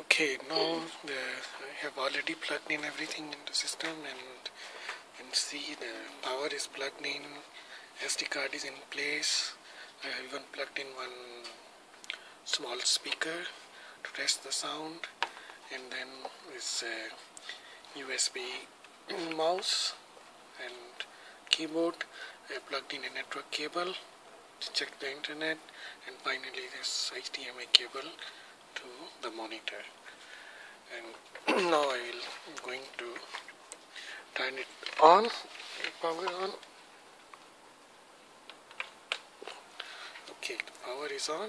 Okay, now I have already plugged in everything in the system, and you can see the power is plugged in, SD card is in place. I have even plugged in one small speaker to test the sound, and then this USB mouse and keyboard. I plugged in a network cable to check the internet, and finally this HDMI cable to the monitor. And now I am going to turn it on, power on. Okay, the power is on,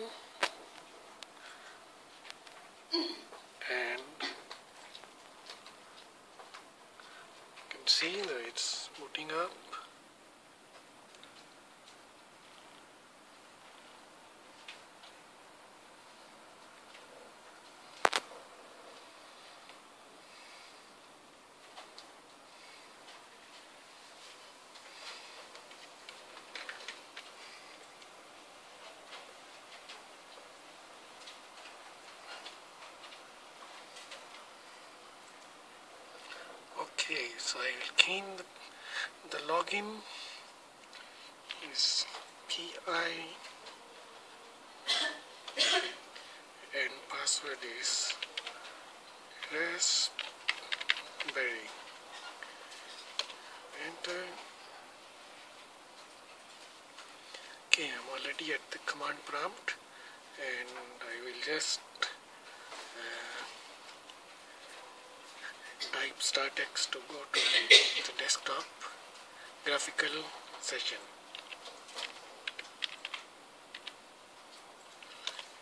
and you can see that it's booting up. Okay, so I will key in the login is PI and password is Raspberry. Enter. Okay, I'm already at the command prompt, and I will just type startx to go to the desktop graphical session.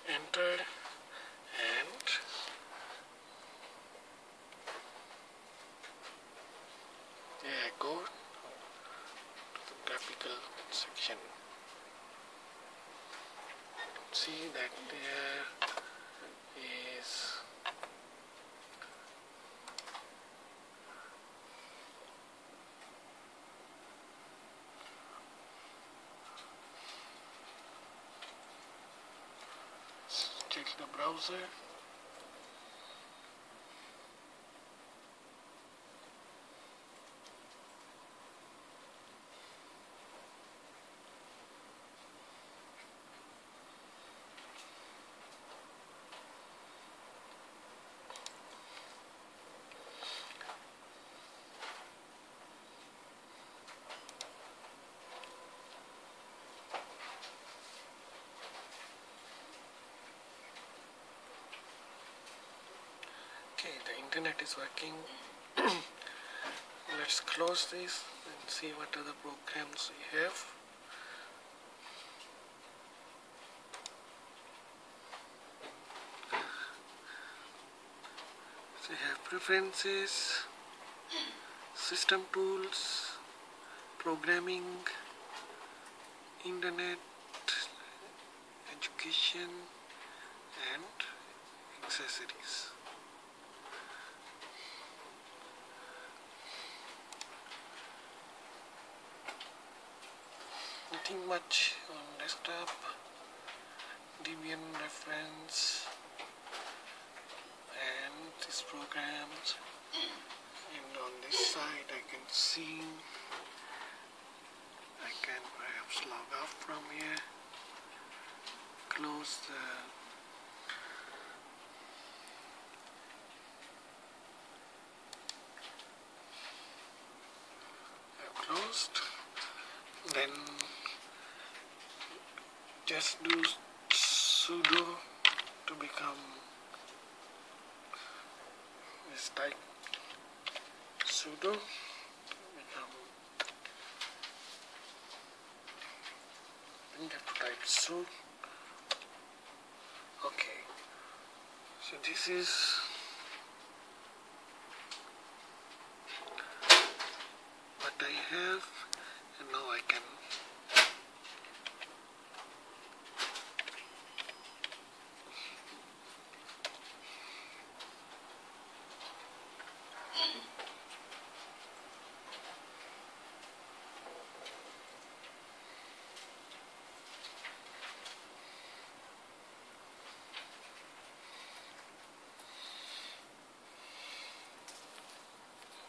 Enter, and there I go to the graphical section. See that there is the browser, the internet is working. Let's close this and see what other programs we have. So we have preferences, system tools, programming, internet, education, and accessories. Nothing much on desktop. Debian reference and these programs, and on this side I can see I can perhaps log off from here, close the closed, then just do sudo to become this type sudo to become you have to type sudo. Okay, so this is what I have.